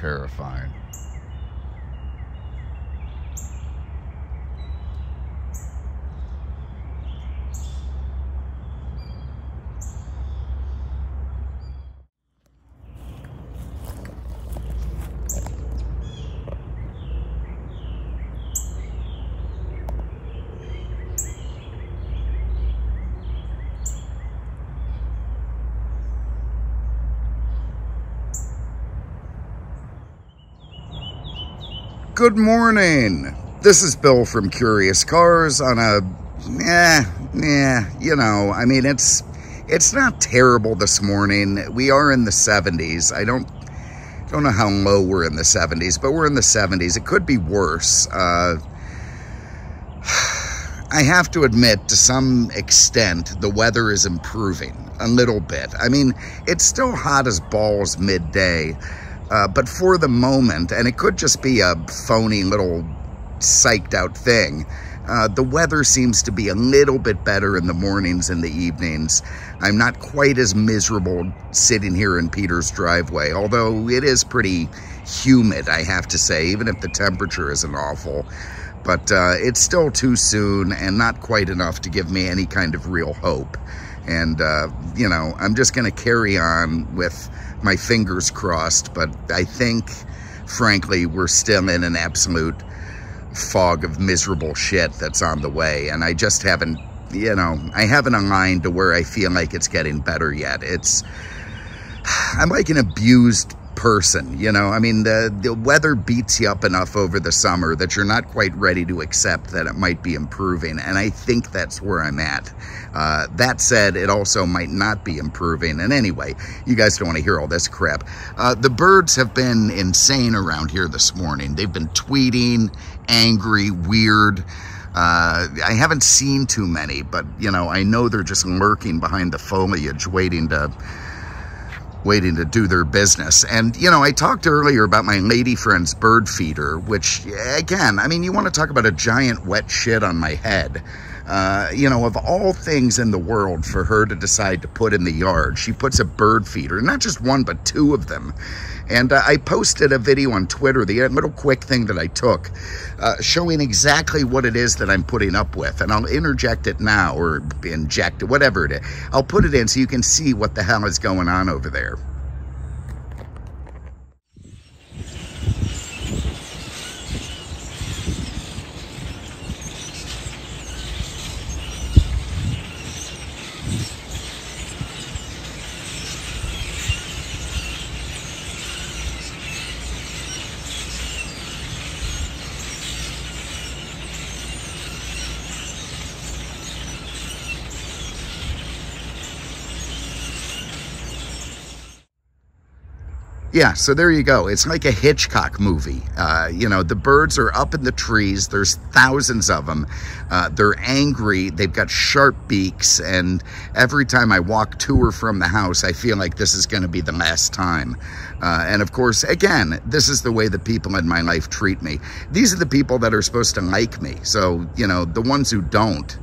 terrifying. Good morning. This is Bill from Curious Cars on a, you know, I mean, it's not terrible this morning. We are in the 70s. I don't know how low we're in the 70s, but we're in the 70s. It could be worse. I have to admit, to some extent, the weather is improving a little bit. I mean, it's still hot as balls midday. But for the moment, and it could just be a phony little psyched out thing, the weather seems to be a little bit better in the mornings and the evenings. I'm not quite as miserable sitting here in Peter's driveway, although it is pretty humid, I have to say, even if the temperature isn't awful. But it's still too soon and not quite enough to give me any kind of real hope. And, you know, I'm just going to carry on with my fingers crossed. But I think, frankly, we're still in an absolute fog of miserable shit that's on the way. And I just haven't, you know, I haven't aligned to where I feel like it's getting better yet. It's, I'm like an abused person, you know. I mean, the weather beats you up enough over the summer that you're not quite ready to accept that it might be improving, and I think that's where I'm at. That said, it also might not be improving, and anyway, you guys don't want to hear all this crap. The birds have been insane around here this morning. They've been tweeting, angry, weird. I haven't seen too many, but, you know, I know they're just lurking behind the foliage waiting to do their business. And, you know, I talked earlier about my lady friend's bird feeder, which, again, I mean, you want to talk about a giant wet shit on my head. You know, of all things in the world for her to decide to put in the yard, she puts a bird feeder, not just one, but two of them. And I posted a video on Twitter, the little quick thing that I took, showing exactly what it is that I'm putting up with. And I'll interject it now, or inject it, whatever it is. I'll put it in so you can see what the hell is going on over there. Yeah, so there you go. It's like a Hitchcock movie. You know, the birds are up in the trees. There's thousands of them. They're angry. They've got sharp beaks. And every time I walk to or from the house, I feel like this is going to be the last time. And of course, again, this is the way the people in my life treat me. These are the people that are supposed to like me. So, you know, the ones who don't,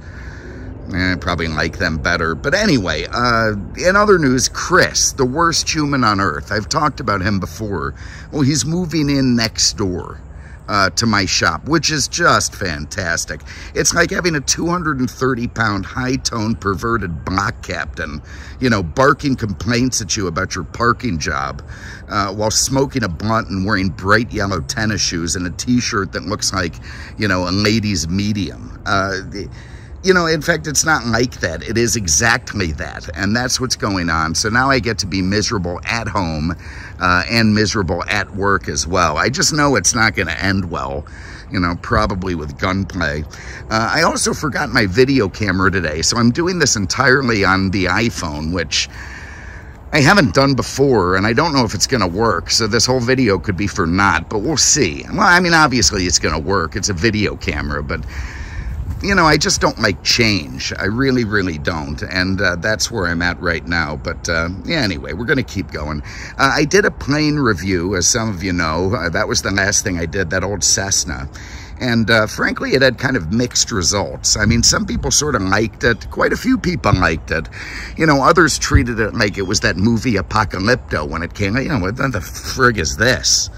probably like them better. But anyway, in other news, Chris, the worst human on earth. I've talked about him before. Well, he's moving in next door to my shop, which is just fantastic. It's like having a 230-pound, high-toned, perverted block captain, you know, barking complaints at you about your parking job while smoking a blunt and wearing bright yellow tennis shoes and a T-shirt that looks like, you know, a lady's medium. You know, in fact, it's not like that. It is exactly that. And that's what's going on. So now I get to be miserable at home and miserable at work as well. I just know it's not going to end well, you know, probably with gunplay. I also forgot my video camera today. So I'm doing this entirely on the iPhone, which I haven't done before, and I don't know if it's going to work, so this whole video could be for naught, but we'll see. Well, I mean, obviously it's going to work. It's a video camera, but you know, I just don't like change. I really, really don't. And that's where I'm at right now. But yeah, anyway, we're going to keep going. I did a plane review, as some of you know. That was the last thing I did, that old Cessna. And frankly, it had kind of mixed results. I mean, some people sort of liked it. Quite a few people liked it. You know, others treated it like it was that movie Apocalypto when it came out. You know, what the frig is this?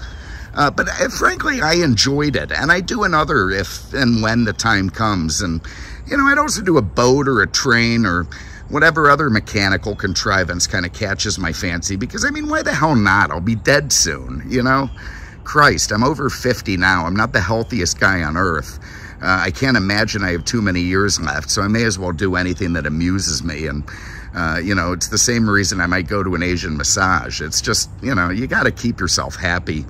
But frankly, I enjoyed it. And I do another if and when the time comes. And, you know, I'd also do a boat or a train or whatever other mechanical contrivance kind of catches my fancy. Because, I mean, why the hell not? I'll be dead soon, you know? Christ, I'm over 50 now. I'm not the healthiest guy on earth. I can't imagine I have too many years left, so I may as well do anything that amuses me. And, you know, it's the same reason I might go to an Asian massage. It's just, you know, you got to keep yourself happy.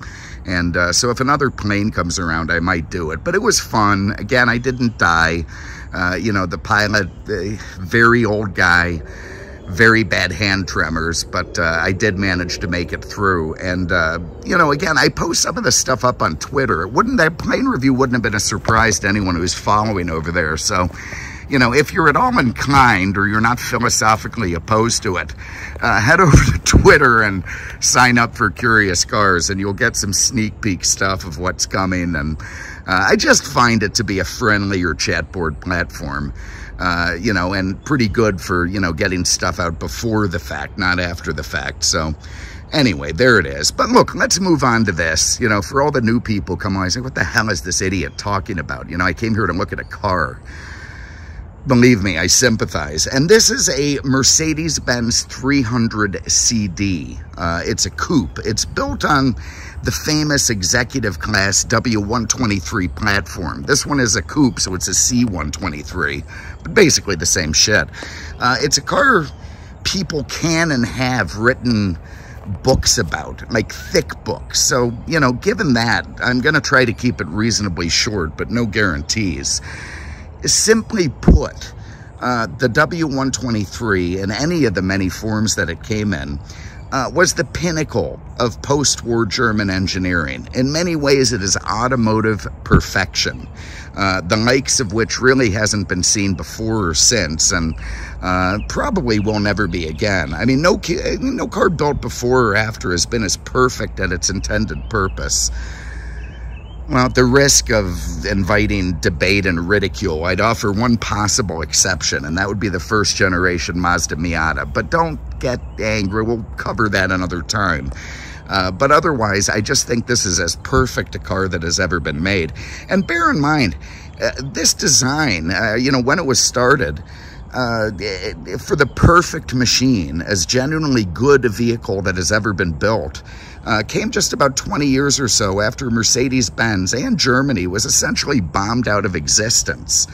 And so if another plane comes around, I might do it. But it was fun. Again, I didn't die. You know, the pilot, very old guy, very bad hand tremors, but I did manage to make it through. And, you know, again, I post some of this stuff up on Twitter. That plane review wouldn't have been a surprise to anyone who's following over there. So, you know, if you're at all inclined or you're not philosophically opposed to it, head over to Twitter and sign up for Curious Cars, and you'll get some sneak peek stuff of what's coming. And I just find it to be a friendlier chatboard platform. You know, and pretty good for, you know, getting stuff out before the fact, not after the fact. So anyway, there it is. But look, let's move on to this. You know, for all the new people come on, I say, what the hell is this idiot talking about? You know, I came here to look at a car. Believe me, I sympathize. And this is a Mercedes-Benz 300CD. It's a coupe. It's built on the famous executive class W123 platform. This one is a coupe, so it's a C123, but basically the same shit. It's a car people can and have written books about, like thick books. So, you know, given that, I'm going to try to keep it reasonably short, but no guarantees. Simply put, the W123 in any of the many forms that it came in was the pinnacle of post-war German engineering. In many ways, it is automotive perfection, the likes of which really hasn't been seen before or since, and probably will never be again. I mean, no car built before or after has been as perfect at its intended purpose. Well, at the risk of inviting debate and ridicule, I'd offer one possible exception, and that would be the first-generation Mazda Miata. But don't get angry. We'll cover that another time. But otherwise, I just think this is as perfect a car that has ever been made. And bear in mind, this design, you know, when it was started, for the perfect machine, as genuinely good a vehicle that has ever been built, came just about 20 years or so after Mercedes-Benz and Germany was essentially bombed out of existence.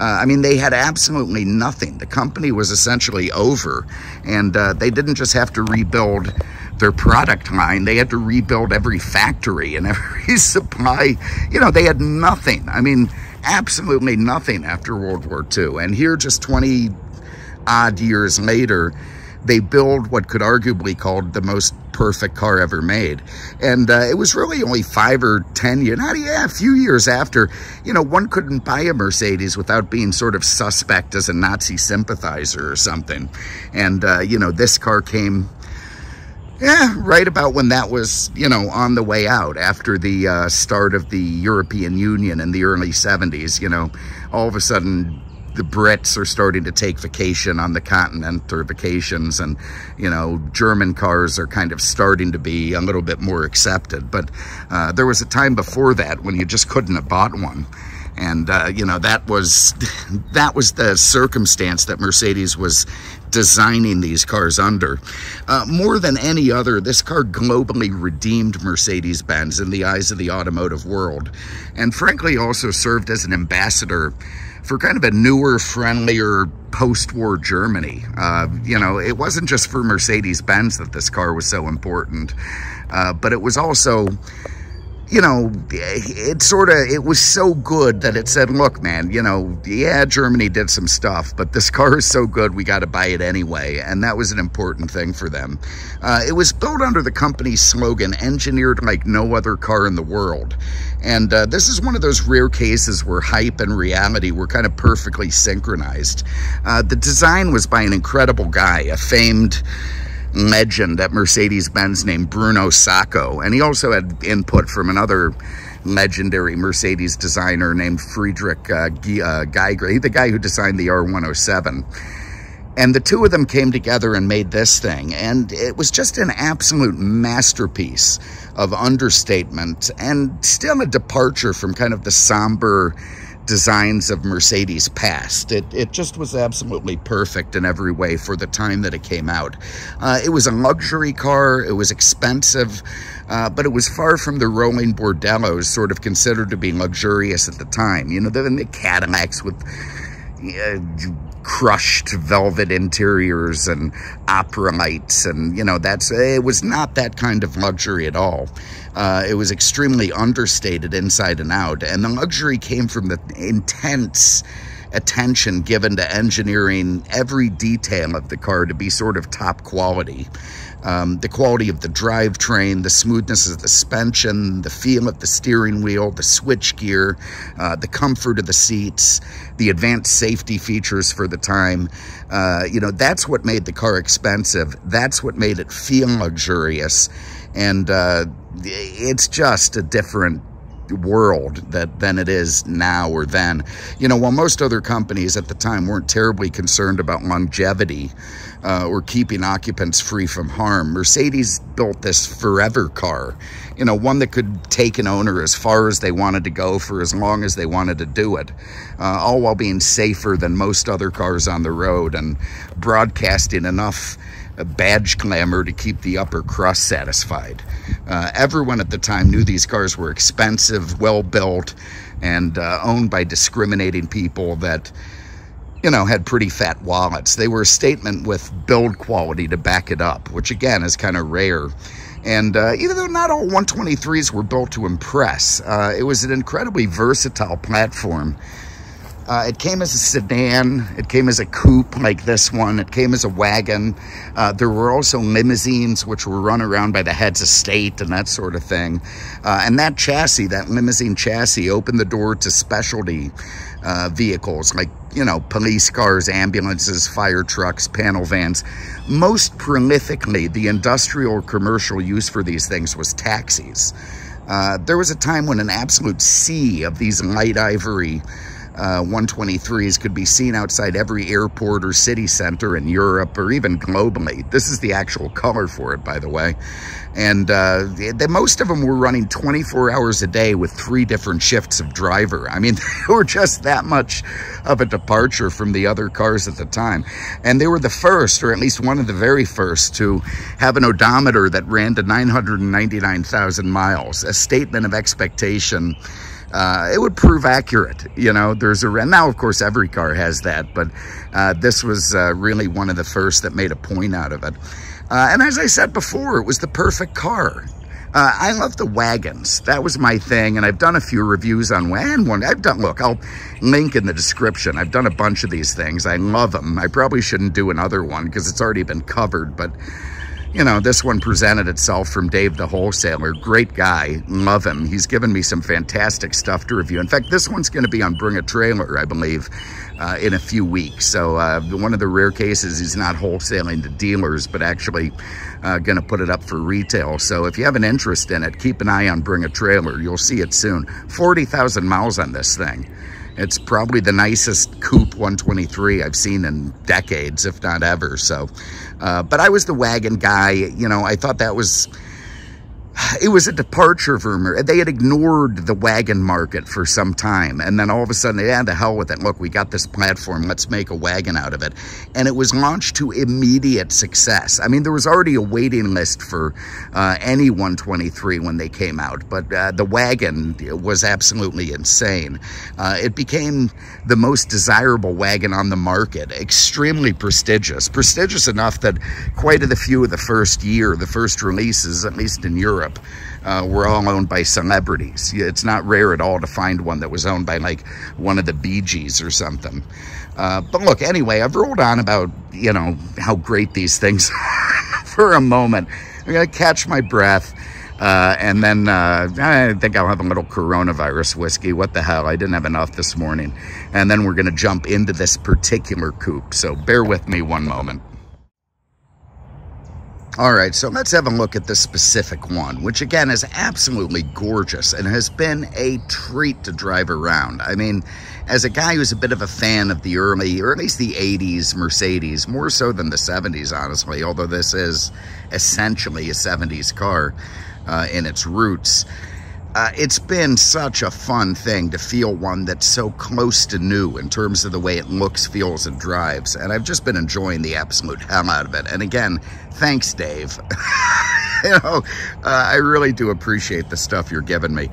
I mean, they had absolutely nothing. The company was essentially over, and they didn't just have to rebuild their product line. They had to rebuild every factory and every supply. You know, they had nothing. I mean, absolutely nothing after World War II. And here, just 20-odd years later, they build what could arguably be called the most perfect car ever made. And it was really only 5 or 10 years, a few years after, you know, one couldn't buy a Mercedes without being sort of suspect as a Nazi sympathizer or something. And, you know, this car came, yeah, right about when that was, you know, on the way out after the start of the European Union in the early 70s, you know, all of a sudden the Brits are starting to take vacation on the continent or vacations, and, you know, German cars are kind of starting to be a little bit more accepted. But there was a time before that when you just couldn't have bought one. And, you know, that was the circumstance that Mercedes was designing these cars under. More than any other, this car globally redeemed Mercedes-Benz in the eyes of the automotive world, and frankly also served as an ambassador for kind of a newer, friendlier post-war Germany. You know, it wasn't just for Mercedes-Benz that this car was so important, but it was also, you know, it was so good that it said, look, man, you know, yeah, Germany did some stuff, but this car is so good, we got to buy it anyway. And that was an important thing for them. It was built under the company's slogan, engineered like no other car in the world. And this is one of those rare cases where hype and reality were kind of perfectly synchronized. The design was by an incredible guy, a famed legend at Mercedes-Benz named Bruno Sacco, and he also had input from another legendary Mercedes designer named Friedrich Geiger, the guy who designed the R107. And the two of them came together and made this thing. And it was just an absolute masterpiece of understatement and still a departure from kind of the somber designs of Mercedes past. It just was absolutely perfect in every way for the time that it came out. It was a luxury car. It was expensive, but it was far from the rolling bordellos sort of considered to be luxurious at the time. You know, the Cadillacs with crushed velvet interiors and opera lights, and you know, it was not that kind of luxury at all. It was extremely understated inside and out, and the luxury came from the intense attention given to engineering every detail of the car to be sort of top quality. The quality of the drivetrain, the smoothness of the suspension, the feel of the steering wheel, the switchgear, the comfort of the seats, the advanced safety features for the time. You know, that's what made the car expensive. That's what made it feel luxurious. And it's just a different world than it is now or then. You know, while most other companies at the time weren't terribly concerned about longevity or keeping occupants free from harm, Mercedes built this forever car, you know, one that could take an owner as far as they wanted to go for as long as they wanted to do it, all while being safer than most other cars on the road and broadcasting enough a badge clamor to keep the upper crust satisfied. Everyone at the time knew these cars were expensive, well-built, and owned by discriminating people that, you know, had pretty fat wallets. They were a statement with build quality to back it up, which again is kind of rare. And even though not all 123s were built to impress, it was an incredibly versatile platform. It came as a sedan, it came as a coupe like this one, it came as a wagon. There were also limousines which were run around by the heads of state and that sort of thing. And that chassis, that limousine chassis, opened the door to specialty vehicles like, you know, police cars, ambulances, fire trucks, panel vans. Most prolifically, the industrial or commercial use for these things was taxis. There was a time when an absolute sea of these light ivory 123s could be seen outside every airport or city center in Europe or even globally. This is the actual color for it, by the way. And most of them were running 24 hours a day with 3 different shifts of driver. I mean, they were just that much of a departure from the other cars at the time. And they were the first, or at least one of the very first, to have an odometer that ran to 999,000 miles, a statement of expectation. It would prove accurate, you know. Now, of course, every car has that, but this was really one of the first that made a point out of it. And as I said before, it was the perfect car. I love the wagons. That was my thing, and I've done a few reviews on one. Look, I'll link in the description. I've done a bunch of these things. I love them. I probably shouldn't do another one because it's already been covered, but you know, this one presented itself from Dave the Wholesaler. Great guy. Love him. He's given me some fantastic stuff to review. In fact, this one's going to be on Bring a Trailer, I believe, in a few weeks. So one of the rare cases he's not wholesaling to dealers, but actually going to put it up for retail. So if you have an interest in it, keep an eye on Bring a Trailer. You'll see it soon. 40,000 miles on this thing. It's probably the nicest coupe 123 I've seen in decades, if not ever. So, but I was the wagon guy. You know, I thought that was, it was a departure from, they had ignored the wagon market for some time. And then all of a sudden, they had to hell with it. Look, we got this platform. Let's make a wagon out of it. And it was launched to immediate success. I mean, there was already a waiting list for any 123 when they came out. But the wagon was absolutely insane. It became the most desirable wagon on the market. Extremely prestigious. Prestigious enough that quite a few of the first releases, at least in Europe, were all owned by celebrities. It's not rare at all to find one that was owned by like one of the Bee Gees or something. But look, anyway, I've rolled on about, you know, how great these things are for a moment. I'm going to catch my breath. And then I think I'll have a little coronavirus whiskey. What the hell? I didn't have enough this morning. And then we're going to jump into this particular coupe. So bear with me one moment. All right, so let's have a look at this specific one, which again is absolutely gorgeous and has been a treat to drive around. I mean, as a guy who's a bit of a fan of the early, or at least the 80s Mercedes, more so than the 70s, honestly, although this is essentially a 70s car in its roots. It's been such a fun thing to feel one that's so close to new in terms of the way it looks, feels, and drives. And I've just been enjoying the absolute hell out of it. And again, thanks, Dave. You know, I really do appreciate the stuff you're giving me.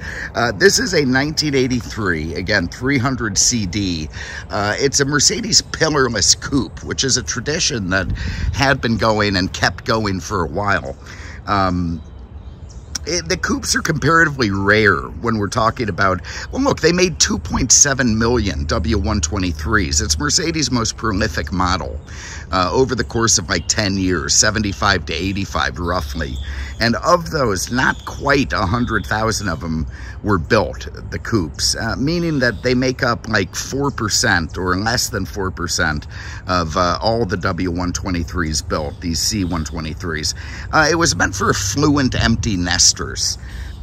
This is a 1983, again, 300CD. It's a Mercedes pillarless coupe, which is a tradition that had been going and kept going for a while. The coupes are comparatively rare when we're talking about, well, look, they made 2.7 million W123s. It's Mercedes' most prolific model over the course of like 10 years, 75 to 85 roughly. And of those, not quite 100,000 of them were built, the coupes, meaning that they make up like 4% or less than 4% of all the W123s built, these C123s. It was meant for affluent empty nesters.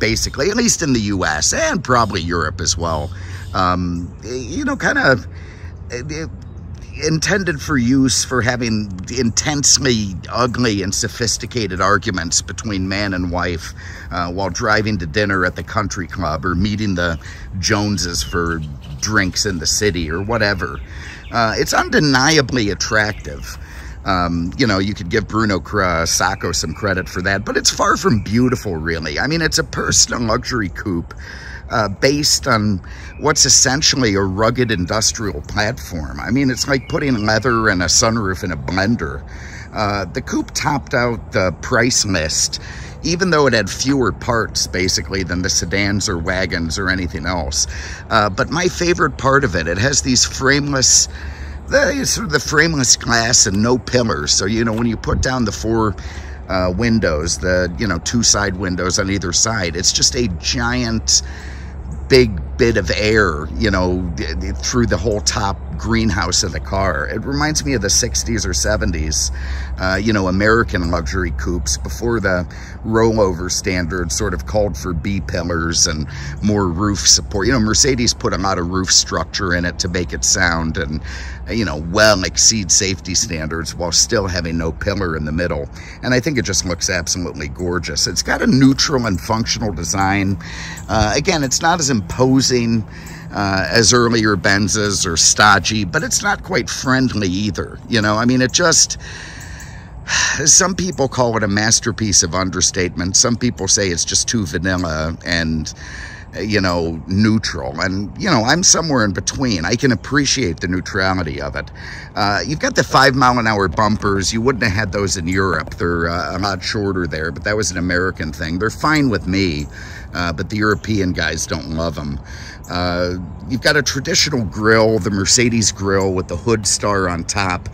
Basically, at least in the U.S. and probably Europe as well, you know, kind of intended for use for having intensely ugly and sophisticated arguments between man and wife while driving to dinner at the country club or meeting the Joneses for drinks in the city or whatever. It's undeniably attractive. You know, you could give Bruno Sacco some credit for that, but it's far from beautiful, really. I mean, it's a personal luxury coupe based on what's essentially a rugged industrial platform. I mean, it's like putting leather and a sunroof in a blender. The coupe topped out the price list, even though it had fewer parts, basically, than the sedans or wagons or anything else. But my favorite part of it, it has these frameless... sort of the frameless glass and no pillars. So, you know, when you put down the four windows, the, you know, two side windows on either side, it's just a giant big bit of air, you know, through the whole top greenhouse of the car. It reminds me of the 60s or 70s, you know, American luxury coupes before the rollover standard sort of called for B pillars and more roof support. You know, Mercedes put a lot of roof structure in it to make it sound and, you know, well exceed safety standards while still having no pillar in the middle. And I think it just looks absolutely gorgeous. It's got a neutral and functional design. Again, it's not as imposing as earlier Benzes or stodgy, but it's not quite friendly either. You know, I mean, it just, some people call it a masterpiece of understatement. Some people say it's just too vanilla and, you know, neutral. And, you know, I'm somewhere in between. I can appreciate the neutrality of it. You've got the 5-mile-an-hour bumpers. You wouldn't have had those in Europe. They're a lot shorter there, but that was an American thing. They're fine with me, but the European guys don't love them. You've got a traditional grille, the Mercedes grille with the hood star on top.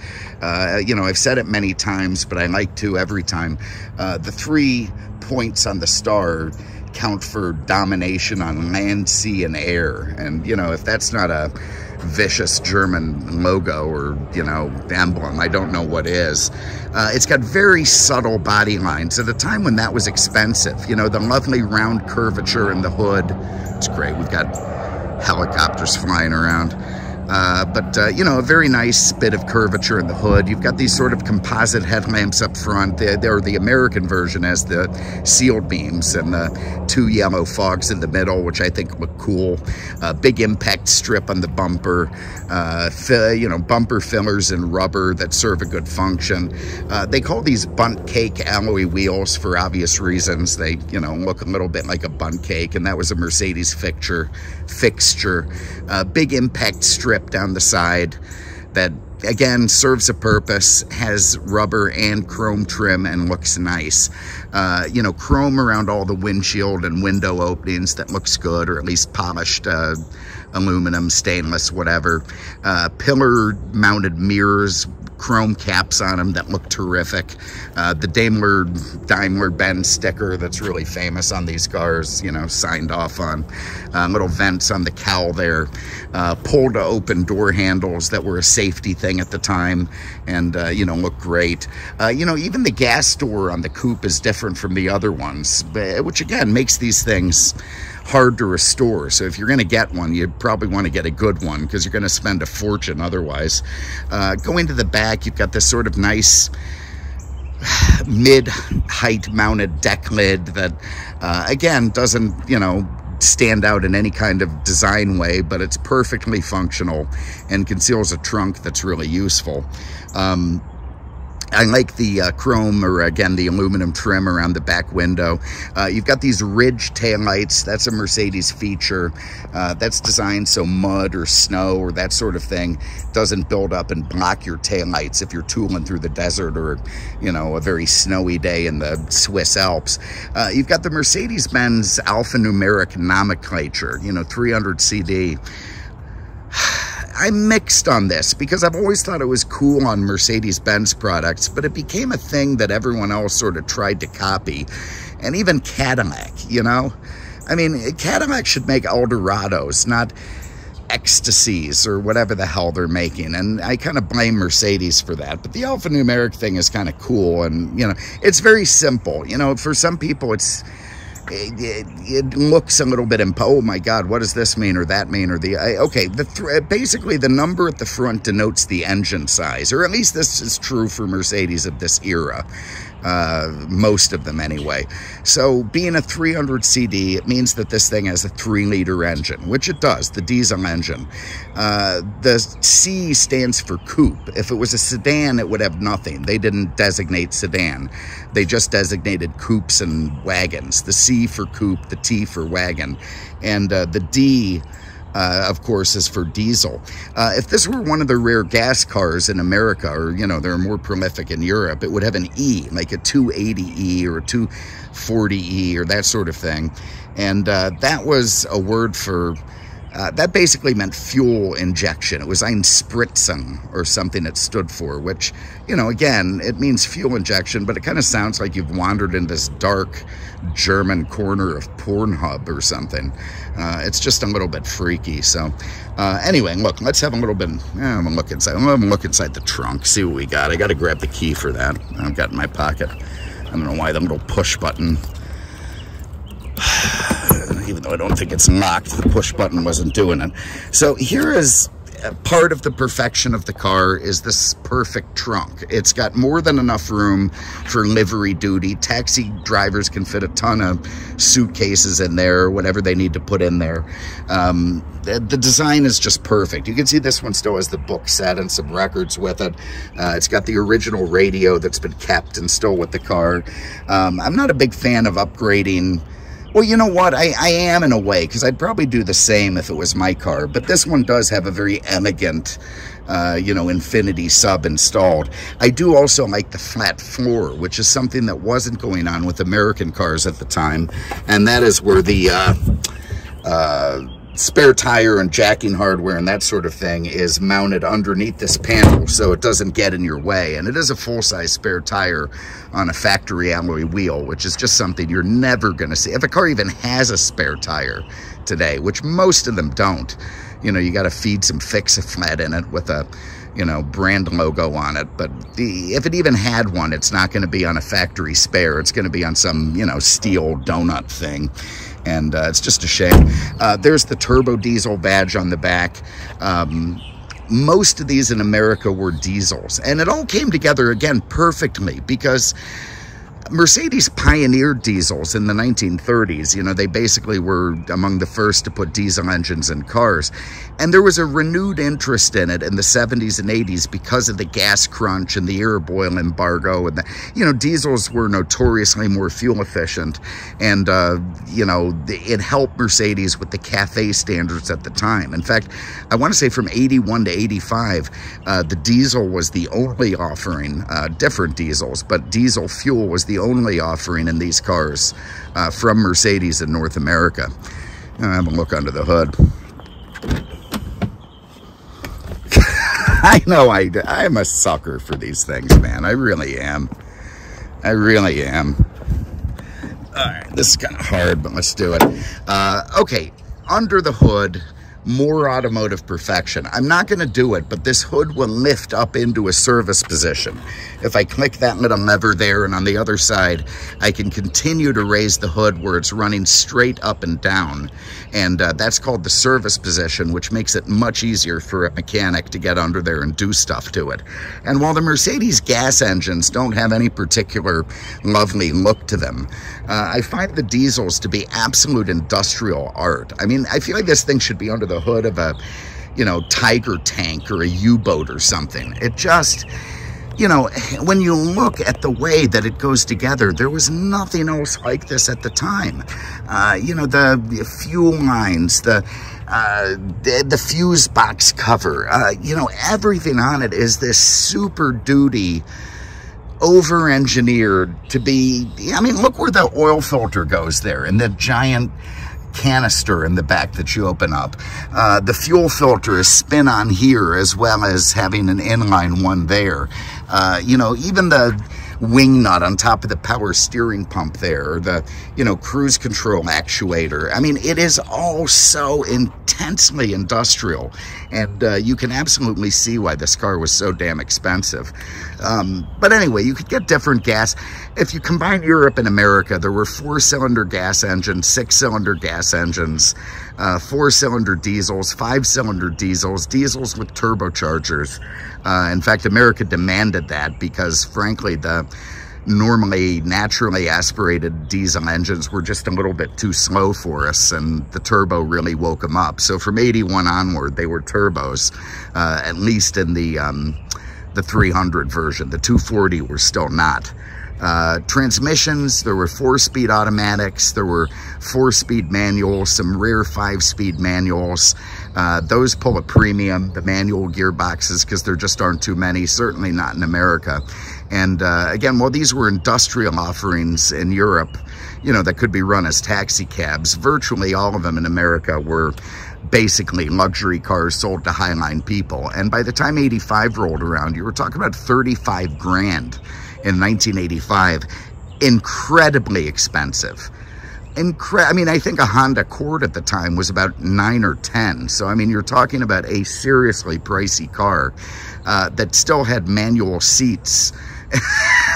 You know, I've said it many times, but I like to every time. The 3 points on the star count for domination on land, sea, and air. And, you know, if that's not a vicious German logo or, you know, emblem, I don't know what is. It's got very subtle body lines at a time when that was expensive. You know, the lovely round curvature in the hood. It's great. We've got helicopters flying around. But you know, a very nice bit of curvature in the hood. You've got these sort of composite headlamps up front. They're the American version as the sealed beams and the two yellow fogs in the middle, which I think look cool. Big impact strip on the bumper. You know, bumper fillers in rubber that serve a good function. They call these bunt cake alloy wheels for obvious reasons. They, you know, look a little bit like a bunt cake, and that was a Mercedes fixture. Big impact strip down the side that again serves a purpose, has rubber and chrome trim, and looks nice. You know, chrome around all the windshield and window openings that looks good, or at least polished aluminum, stainless, whatever. Pillar-mounted mirrors, chrome caps on them that look terrific. The Daimler-Benz sticker that's really famous on these cars, you know, signed off on. Little vents on the cowl there. Pull-to-open door handles that were a safety thing at the time and, you know, look great. You know, even the gas door on the coupe is different from the other ones, which, again, makes these things hard to restore. So if you're going to get one, you probably want to get a good one because you're going to spend a fortune otherwise. Go into the back, you've got this sort of nice mid-height mounted deck lid that, again, doesn't, you know, stand out in any kind of design way, but it's perfectly functional and conceals a trunk that's really useful. I like the chrome, or again, the aluminum trim around the back window. You've got these ridge taillights. That's a Mercedes feature. That's designed so mud or snow or that sort of thing doesn't build up and block your taillights if you're tooling through the desert or, you know, a very snowy day in the Swiss Alps. You've got the Mercedes-Benz alphanumeric nomenclature, you know, 300CD. I'm mixed on this because I've always thought it was cool on Mercedes-Benz products, but it became a thing that everyone else sort of tried to copy, and even Cadillac, you know? I mean, Cadillac should make Eldorados, not Ecstasies or whatever the hell they're making, and I kind of blame Mercedes for that. But the alphanumeric thing is kind of cool, and, you know, it's very simple. You know, for some people, it looks a little bit oh my God, what does this mean or that mean or the, okay, basically the number at the front denotes the engine size, or at least this is true for Mercedes of this era, most of them anyway. So being a 300CD, it means that this thing has a 3-liter engine, which it does, the diesel engine. The C stands for coupe. If it was a sedan, it would have nothing. They didn't designate sedan. They just designated coupes and wagons. The C for coupe, the T for wagon, and the D, of course, is for diesel. If this were one of the rare gas cars in America, or, you know, they're more prolific in Europe, it would have an E, like a 280E or a 240E or that sort of thing. And that was a word for, that basically meant fuel injection. It was Einspritzung or something it stood for, which, you know, again, it means fuel injection, but it kind of sounds like you've wandered in this dark German corner of Pornhub or something. It's just a little bit freaky. So anyway, look, let's have a little bit, I'm gonna look inside. I'm gonna look inside the trunk, see what we got. I got to grab the key for that. I've got in my pocket. I don't know why the little push button, even though I don't think it's locked, the push button wasn't doing it. So here is part of the perfection of the car, is this perfect trunk. It's got more than enough room for livery duty. Taxi drivers can fit a ton of suitcases in there, whatever they need to put in there. The design is just perfect. You can see this one still has the book set and some records with it. It's got the original radio that's been kept and still with the car. I'm not a big fan of upgrading. Well, you know what? I am in a way, because I'd probably do the same if it was my car. But this one does have a very elegant, you know, Infinity sub installed. I do also like the flat floor, which is something that wasn't going on with American cars at the time. And that is where the spare tire and jacking hardware and that sort of thing is mounted underneath this panel, so it doesn't get in your way. And it is a full-size spare tire on a factory alloy wheel, which is just something you're never going to see. If a car even has a spare tire today, which most of them don't, you know, you got to feed some Fix-A-Flat in it with a, you know, brand logo on it. But if it even had one, it's not going to be on a factory spare. It's going to be on some, you know, steel donut thing. And it's just a shame. There's the turbo diesel badge on the back. Most of these in America were diesels. And it all came together, again, perfectly, because Mercedes pioneered diesels in the 1930s. You know, they basically were among the first to put diesel engines in cars. And there was a renewed interest in it in the 70s and 80s because of the gas crunch and the Arab oil embargo. And, you know, diesels were notoriously more fuel efficient. And, you know, it helped Mercedes with the CAFE standards at the time. In fact, I want to say from 81 to 85, the diesel was the only offering, different diesels, but diesel fuel was the only offering in these cars from Mercedes in North America. Have a look under the hood. I know I'm a sucker for these things, man. I really am. I really am. All right, this is kind of hard, but let's do it. Okay, under the hood, more automotive perfection. I'm not going to do it, but this hood will lift up into a service position. If I click that little lever there, and on the other side, I can continue to raise the hood where it's running straight up and down. And that's called the service position, which makes it much easier for a mechanic to get under there and do stuff to it. And while the Mercedes gas engines don't have any particular lovely look to them, I find the diesels to be absolute industrial art. I mean, I feel like this thing should be under the hood of a, you know, Tiger tank or a U-boat or something. It just, you know, when you look at the way that it goes together, there was nothing else like this at the time. You know, the fuel lines, the fuse box cover, you know, everything on it is this super duty, over-engineered to be, I mean, look where the oil filter goes there and the giant canister in the back that you open up. The fuel filter is spin on here as well as having an inline one there. You know, even the wing nut on top of the power steering pump there, or the, you know, cruise control actuator. I mean, it is all so intensely industrial, and you can absolutely see why this car was so damn expensive. But anyway, you could get different gas. If you combine Europe and America, there were 4-cylinder gas engines, 6-cylinder gas engines, 4-cylinder diesels, 5-cylinder diesels, diesels with turbochargers. In fact, America demanded that because, frankly, the normally naturally aspirated diesel engines were just a little bit too slow for us, and the turbo really woke them up. So from 81 onward, they were turbos, at least in the 300 version. The 240 were still not. Transmissions, there were 4-speed automatics, there were 4-speed manuals, some rare 5-speed manuals. Those pull a premium, the manual gearboxes, because there just aren't too many, certainly not in America. And again, while these were industrial offerings in Europe, you know, that could be run as taxi cabs, virtually all of them in America were basically luxury cars sold to highline people. And by the time 85 rolled around, you were talking about 35 grand in 1985. Incredibly expensive. I mean, I think a Honda Accord at the time was about 9 or 10. So, I mean, you're talking about a seriously pricey car that still had manual seats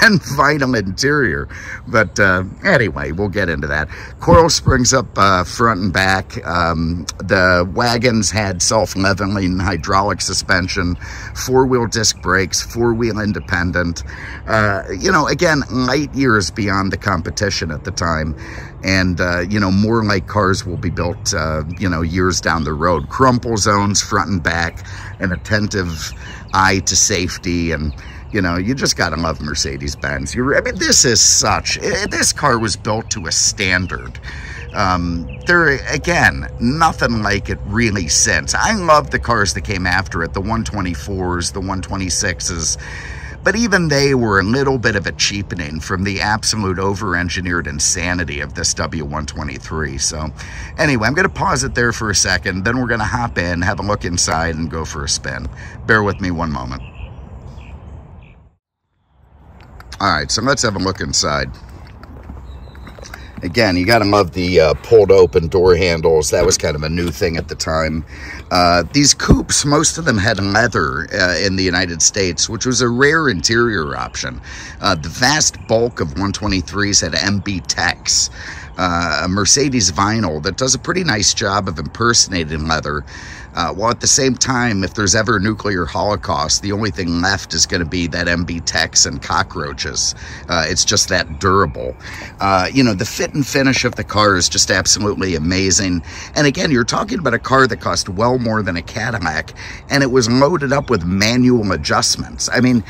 and vinyl interior. But anyway, we'll get into that. Coil springs up front and back. The wagons had self-leveling hydraulic suspension, 4-wheel disc brakes, 4-wheel independent. You know, again, light years beyond the competition at the time. And, you know, more like cars will be built, you know, years down the road. Crumple zones front and back, an attentive eye to safety, and, you know, you just got to love Mercedes-Benz. I mean, this is such... This car was built to a standard. There, again, nothing like it really since. I love the cars that came after it, the 124s, the 126s. But even they were a little bit of a cheapening from the absolute over-engineered insanity of this W123. So, anyway, I'm going to pause it there for a second. Then we're going to hop in, have a look inside, and go for a spin. Bear with me one moment. All right, so let's have a look inside. Again, you got to love the pulled open door handles. That was kind of a new thing at the time. These coupes, most of them had leather in the United States, which was a rare interior option. The vast bulk of 123s had MB-Tex, a Mercedes vinyl that does a pretty nice job of impersonating leather. While at the same time, if there's ever a nuclear holocaust, the only thing left is going to be that MB-Tex and cockroaches. It's just that durable. You know, the fit and finish of the car is just absolutely amazing. And again, you're talking about a car that cost well more than a Cadillac, and it was loaded up with manual adjustments. I mean,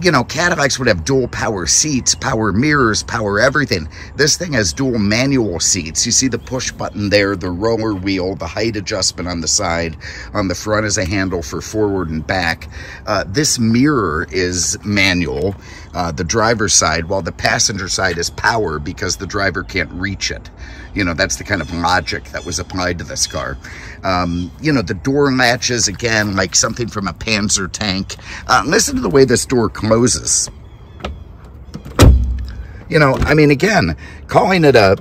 you know, Cadillacs would have dual power seats, power mirrors, power everything. This thing has dual manual seats. You see the push button there, the roller wheel, the height adjustment on the side. On the front is a handle for forward and back. This mirror is manual, the driver's side, while the passenger side is power because the driver can't reach it. You know, that's the kind of logic that was applied to this car. You know, the door latches, again, like something from a Panzer tank. Listen to the way this door closes. You know, I mean, again, calling it a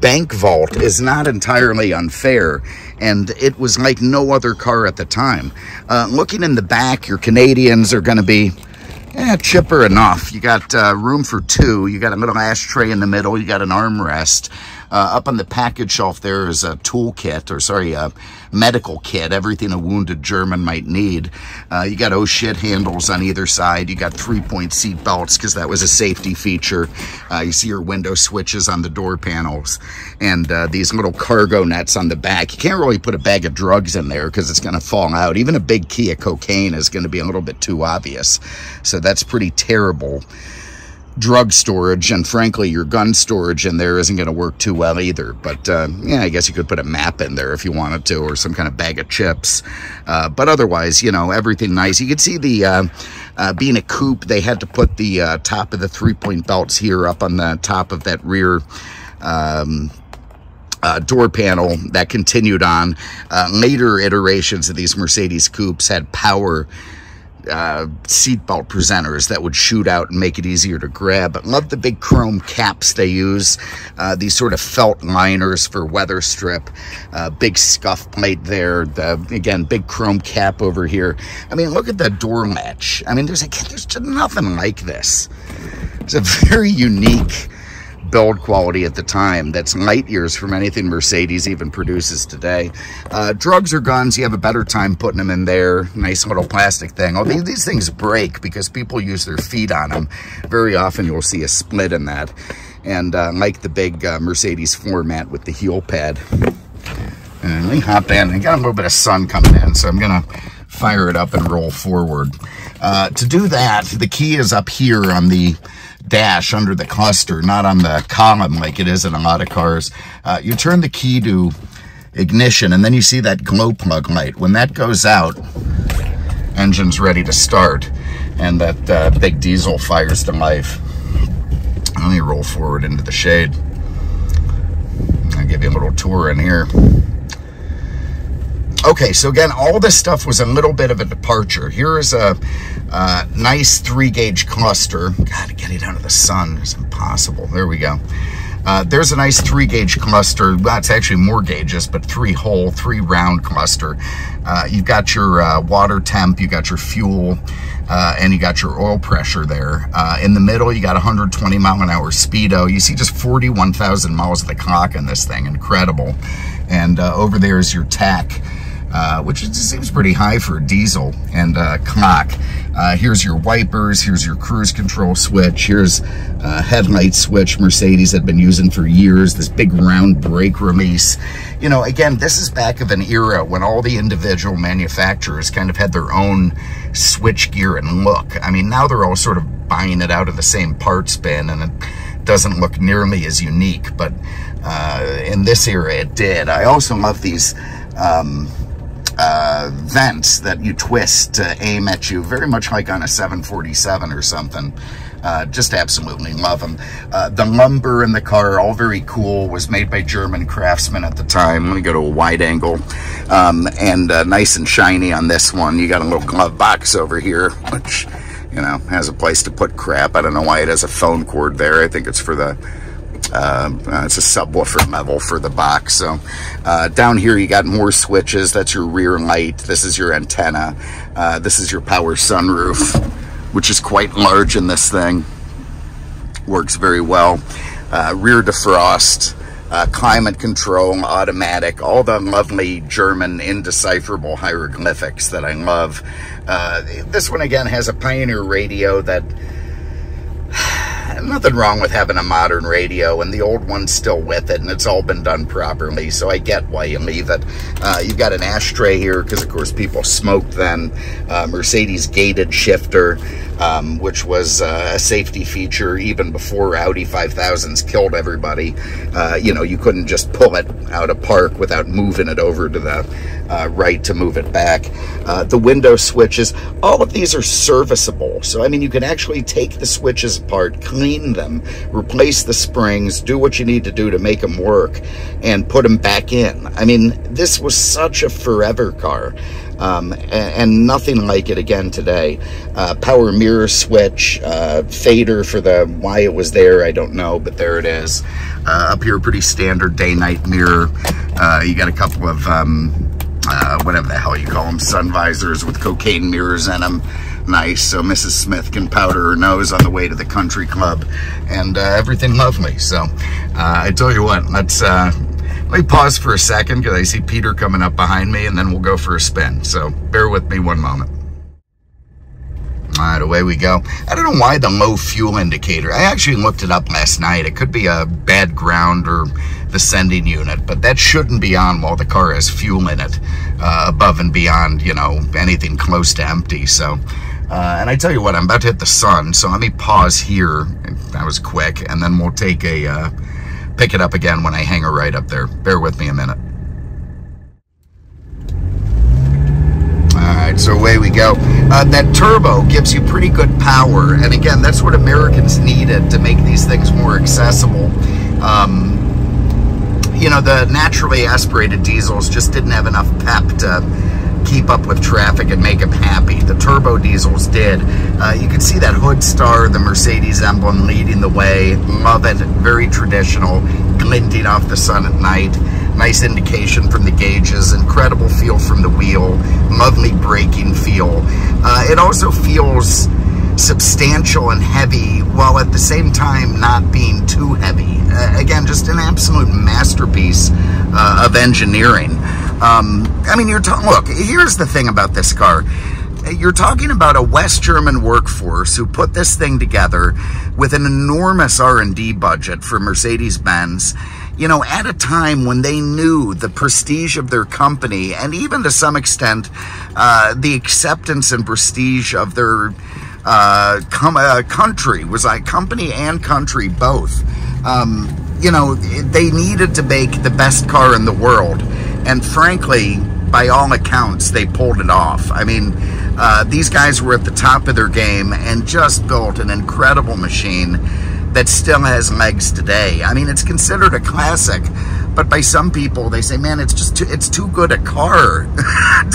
bank vault is not entirely unfair, and it was like no other car at the time. Looking in the back, your Canadians are going to be chipper enough. You got room for two. You got a little ashtray in the middle. You got an armrest. Up on the package shelf there is a medical kit, everything a wounded German might need. You got oh shit handles on either side. You got 3-point seat belts because that was a safety feature. You see your window switches on the door panels, and these little cargo nets on the back. You can't really put a bag of drugs in there because it's going to fall out. Even a big key of cocaine is going to be a little bit too obvious. So that's pretty terrible. Drug storage, and frankly your gun storage in there isn't going to work too well either, but yeah, I guess you could put a map in there if you wanted to, or some kind of bag of chips, but otherwise, you know, everything nice. You could see the being a coupe, they had to put the top of the 3-point belts here up on the top of that rear door panel that continued on. Later iterations of these Mercedes coupes had power seatbelt presenters that would shoot out and make it easier to grab. But love the big chrome caps they use, these sort of felt liners for weather strip, big scuff plate there, again, big chrome cap over here. I mean, look at the door latch. I mean, there's just nothing like this. It's a very unique build quality at the time that's light years from anything Mercedes even produces today. Drugs or guns, you have a better time putting them in there. Nice little plastic thing. Oh, these things break because people use their feet on them. Very often you'll see a split in that. And like the big Mercedes floor mat with the heel pad. And we hopped in and got a little bit of sun coming in, so I'm going to fire it up and roll forward. To do that, the key is up here on the dash under the cluster, not on the column like it is in a lot of cars. You turn the key to ignition, and then you see that glow plug light. When that goes out, engine's ready to start, and that big diesel fires to life. Let me roll forward into the shade. I'll give you a little tour in here. Okay, so again, all this stuff was a little bit of a departure. Here is a nice 3-gauge cluster. God, getting out of the sun is impossible. There we go. There's a nice 3-gauge cluster. Well, it's actually more gauges, but 3-hole, 3-round cluster. You've got your water temp, you got your fuel, and you got your oil pressure there. In the middle, you got 120-mile-an-hour speedo. You see just 41,000 miles of the clock in this thing. Incredible. And over there is your tack. Which seems pretty high for a diesel, and clock. Here's your wipers, here's your cruise control switch, here's headlight switch Mercedes had been using for years, this big round brake release. You know, again, this is back of an era when all the individual manufacturers kind of had their own switch gear and look. I mean, now they're all sort of buying it out of the same parts bin, and it doesn't look nearly as unique, but in this era it did. I also love these vents that you twist to aim at you, very much like on a 747 or something. Just absolutely love them. The lumber in the car, all very cool, was made by German craftsmen at the time. Let me go to a wide angle. And nice and shiny on this one. You got a little glove box over here, which, you know, has a place to put crap. I don't know why it has a phone cord there. I think it's for the it's a subwoofer level for the box. So down here you got more switches. That's your rear light. This is your antenna. This is your power sunroof, which is quite large in this thing. Works very well. Rear defrost, climate control, automatic, all the lovely German indecipherable hieroglyphics that I love. This one again has a Pioneer radio that nothing wrong with having a modern radio, and the old one's still with it, and it's all been done properly, so I get why you leave it. You've got an ashtray here, because of course people smoked then. Mercedes gated shifter, which was a safety feature even before Audi 5000s killed everybody. You know, you couldn't just pull it out of park without moving it over to the right to move it back. The window switches, all of these are serviceable. So, I mean, you can actually take the switches apart, clean them, replace the springs, do what you need to do to make them work, and put them back in. I mean, this was such a forever car. And nothing like it again today. Power mirror switch, fader for the, why it was there, I don't know, but there it is. Up here, pretty standard day-night mirror. You got a couple of, whatever the hell you call them, sun visors with cocaine mirrors in them. Nice, so Mrs. Smith can powder her nose on the way to the country club. And everything lovely, so I tell you what, let's... let me pause for a second because I see Peter coming up behind me, and then we'll go for a spin. So bear with me one moment. All right, away we go. I don't know why the low fuel indicator. I actually looked it up last night. It could be a bad ground or the sending unit, but that shouldn't be on while the car has fuel in it, above and beyond, you know, anything close to empty. So, and I tell you what, I'm about to hit the sun, so let me pause here. That was quick, and then we'll take a... pick it up again when I hang her right up there. Bear with me a minute. Alright, so away we go. That turbo gives you pretty good power, and again, that's what Americans needed to make these things more accessible. You know, the naturally aspirated diesels just didn't have enough pep to keep up with traffic and make them happy. The turbo diesels did. You can see that hood star, the Mercedes emblem leading the way. Love it. Very traditional. Glinting off the sun at night. Nice indication from the gauges. Incredible feel from the wheel. Lovely braking feel. It also feels substantial and heavy, while at the same time not being too heavy. Again, just an absolute masterpiece of engineering. I mean, look, here's the thing about this car. You're talking about a West German workforce who put this thing together with an enormous R&D budget for Mercedes-Benz, you know, at a time when they knew the prestige of their company and even to some extent the acceptance and prestige of their country. Was like company and country both. You know, they needed to make the best car in the world. And frankly, by all accounts, they pulled it off. I mean, these guys were at the top of their game and just built an incredible machine that still has legs today. I mean, it's considered a classic, but by some people, they say, man, it's just too good a car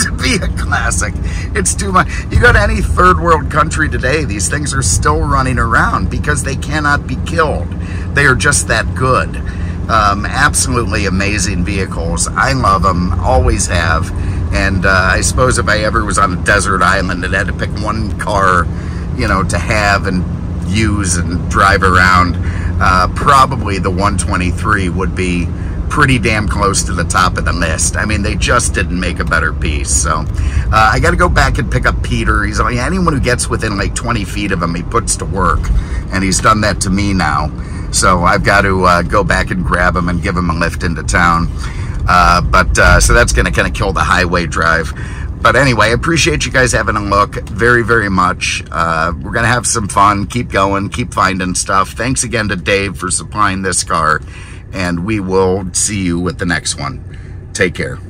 to be a classic. It's too much. You go to any third world country today, these things are still running around because they cannot be killed. They are just that good. Absolutely amazing vehicles. I love them, always have. And I suppose if I ever was on a desert island and had to pick one car, you know, to have and use and drive around, probably the 123 would be pretty damn close to the top of the list. I mean, they just didn't make a better piece. So I got to go back and pick up Peter. He's like, anyone who gets within like 20 feet of him, he puts to work, and he's done that to me now. So I've got to go back and grab him and give him a lift into town. So that's going to kind of kill the highway drive. But anyway, I appreciate you guys having a look very, very much. We're going to have some fun. Keep going. Keep finding stuff. Thanks again to Dave for supplying this car. And we will see you with the next one. Take care.